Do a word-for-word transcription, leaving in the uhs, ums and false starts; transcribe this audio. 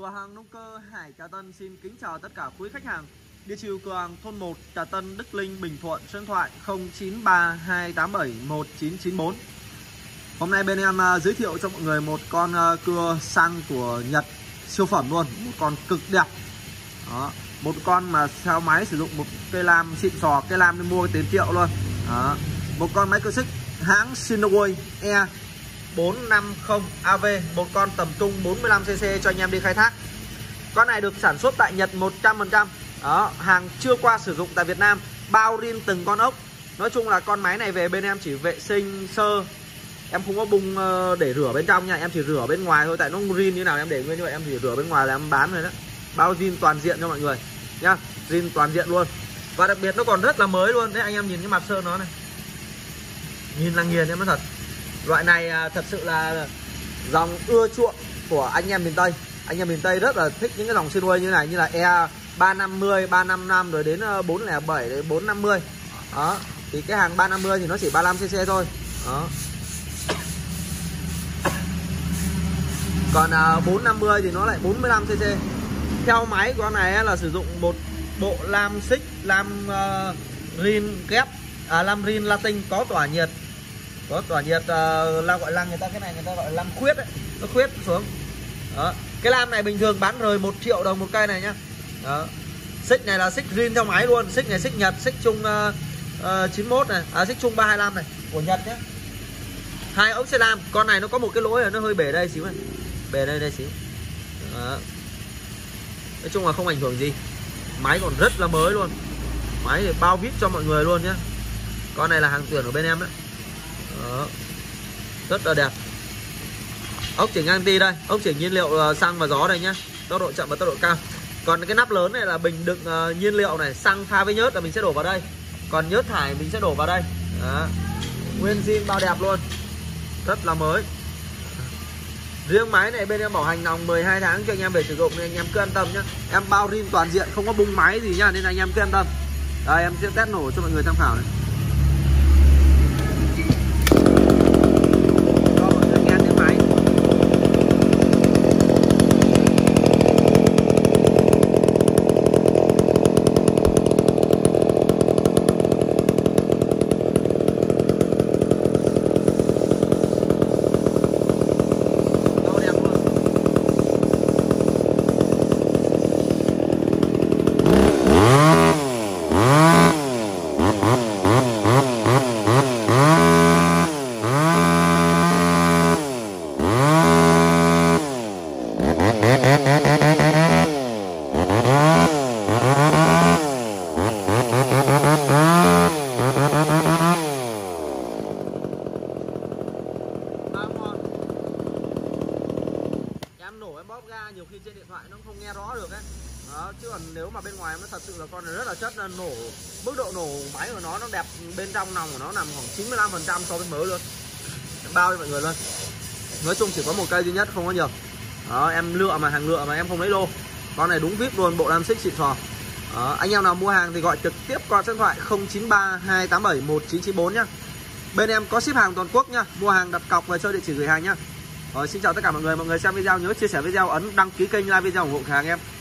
Cửa hàng nông cơ Hải Trà Tân xin kính chào tất cả quý khách hàng. Địa chỉ cửa hàng thôn một Trà Tân, Đức Linh, Bình Thuận, số điện thoại không chín ba hai tám bảy một chín chín bốn. Hôm nay bên em giới thiệu cho mọi người một con cưa xăng của Nhật siêu phẩm luôn, một con cực đẹp. Đó, một con mà sao máy sử dụng một cây lam xịn sò, cây lam đi mua tiền triệu luôn. Đó, một con máy cưa xích hãng Shindaiwa E bốn năm không A V, một con tầm trung bốn mươi lăm xê xê cho anh em đi khai thác. Con này được sản xuất tại Nhật một trăm phần trăm. Đó, hàng chưa qua sử dụng tại Việt Nam, bao rim từng con ốc. Nói chung là con máy này về bên em chỉ vệ sinh sơ, em không có bung để rửa bên trong nha, em chỉ rửa bên ngoài thôi, tại nó rim như nào em để nguyên như vậy, em chỉ rửa bên ngoài là em bán rồi đó. Bao rim toàn diện cho mọi người nha, rim toàn diện luôn. Và đặc biệt nó còn rất là mới luôn đấy, anh em nhìn cái mặt sơn nó này, nhìn là nghiền em nói thật. Loại này thật sự là dòng ưa chuộng của anh em miền Tây. Anh em miền Tây rất là thích những cái dòng Shindaiwa như này, như là E ba năm mươi, ba năm năm rồi đến bốn không bảy, đến bốn năm mươi. Đó, thì cái hàng ba năm mươi thì nó chỉ ba mươi lăm xê xê thôi. Đó. Còn bốn năm mươi thì nó lại bốn mươi lăm xê xê. Theo máy của con này là sử dụng một bộ lam xích, lam uh, rin ghép, à, lam rin Latin có tỏa nhiệt. Có tỏa nhiệt, uh, la gọi lăng người ta, cái này người ta gọi là lăng khuyết ấy. Nó khuyết xuống. Đó. Cái lam này bình thường bán rời một triệu đồng một cây này nhá. Đó. Xích này là xích rin trong máy luôn, xích này xích Nhật, xích chung uh, uh, chín mốt này, à, xích chung ba hai lăm này của Nhật nhé. Hai ống xe lam, con này nó có một cái lỗi là nó hơi bể đây xíu này. Bể đây đây xíu. Đó. Nói chung là không ảnh hưởng gì. Máy còn rất là mới luôn. Máy thì bao vip cho mọi người luôn nhé. Con này là hàng tuyển của bên em đấy. Đó. Rất là đẹp. Ốc chỉnh anti đây, ốc chỉnh nhiên liệu xăng và gió đây nhá, tốc độ chậm và tốc độ cao. Còn cái nắp lớn này là bình đựng uh, nhiên liệu này, xăng pha với nhớt là mình sẽ đổ vào đây, còn nhớt thải mình sẽ đổ vào đây. Đó. Nguyên zin bao đẹp luôn, rất là mới. Riêng máy này bên em bảo hành lòng mười hai tháng cho anh em về sử dụng nên anh em cứ an tâm nhé. Em bao rim toàn diện, không có bung máy gì nhá, nên anh em cứ an tâm. Đây em sẽ test nổ cho mọi người tham khảo này. Nhiều khi trên điện thoại nó không nghe rõ được ấy. Đó, chứ còn nếu mà bên ngoài nó thật sự là con này rất là chất, nổ mức độ nổ máy của nó nó đẹp, bên trong nòng của nó nằm khoảng chín mươi lăm phần trăm so với mới luôn. Em bao cho mọi người luôn. Nói chung chỉ có một cây duy nhất, không có nhiều. Đó, em lựa mà hàng lựa mà em không lấy lô. Con này đúng vip luôn, bộ lam xích xịn sò. Anh em nào mua hàng thì gọi trực tiếp qua số điện thoại không chín ba hai tám bảy một chín chín bốn nhá. Bên em có ship hàng toàn quốc nhá, mua hàng đặt cọc về cho địa chỉ gửi hàng nhá. Rồi, xin chào tất cả mọi người, mọi người xem video nhớ chia sẻ video, ấn đăng ký kênh, like video ủng hộ hàng em.